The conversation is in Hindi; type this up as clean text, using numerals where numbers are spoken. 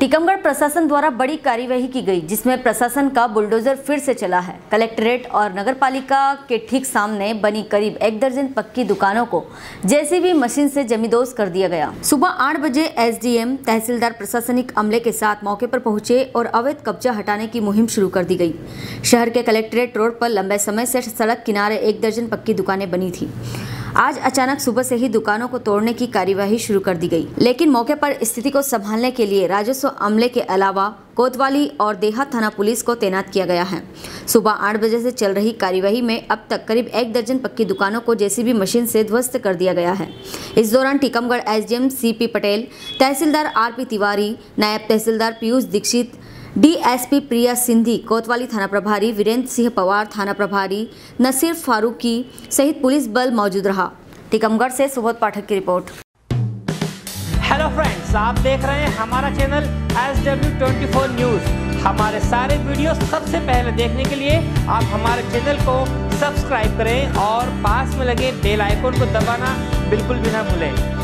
टीकमगढ़ प्रशासन द्वारा बड़ी कार्यवाही की गई, जिसमें प्रशासन का बुलडोजर फिर से चला है। कलेक्ट्रेट और नगरपालिका के ठीक सामने बनी करीब 1 दर्जन पक्की दुकानों को जेसीबी मशीन से जमींदोज कर दिया गया। सुबह 8 बजे एसडीएम, तहसीलदार, प्रशासनिक अमले के साथ मौके पर पहुंचे और अवैध कब्जा हटाने की मुहिम शुरू कर दी गई। शहर के कलेक्ट्रेट रोड पर लंबे समय से सड़क किनारे 1 दर्जन पक्की दुकानें बनी थी। आज अचानक सुबह से ही दुकानों को तोड़ने की कार्यवाही शुरू कर दी गई, लेकिन मौके पर स्थिति को संभालने के लिए राजस्व अमले के अलावा कोतवाली और देहात थाना पुलिस को तैनात किया गया है। सुबह 8 बजे से चल रही कार्यवाही में अब तक करीब 1 दर्जन पक्की दुकानों को जेसीबी मशीन से ध्वस्त कर दिया गया है। इस दौरान टीकमगढ़ एसडीएम सी पटेल, तहसीलदार आरपी तिवारी, नायब तहसीलदार पीयूष दीक्षित, डीएसपी प्रिया सिंधी, कोतवाली थाना प्रभारी वीरेंद्र सिंह पवार, थाना प्रभारी नसीर फारूकी सहित पुलिस बल मौजूद रहा। टीकमगढ़ से सुबोध पाठक की रिपोर्ट। हेलो फ्रेंड्स, आप देख रहे हैं हमारा चैनल SW24 न्यूज। हमारे सारे वीडियो सबसे पहले देखने के लिए आप हमारे चैनल को सब्सक्राइब करें और पास में लगे बेल आइकन को दबाना बिल्कुल भी ना भूलें।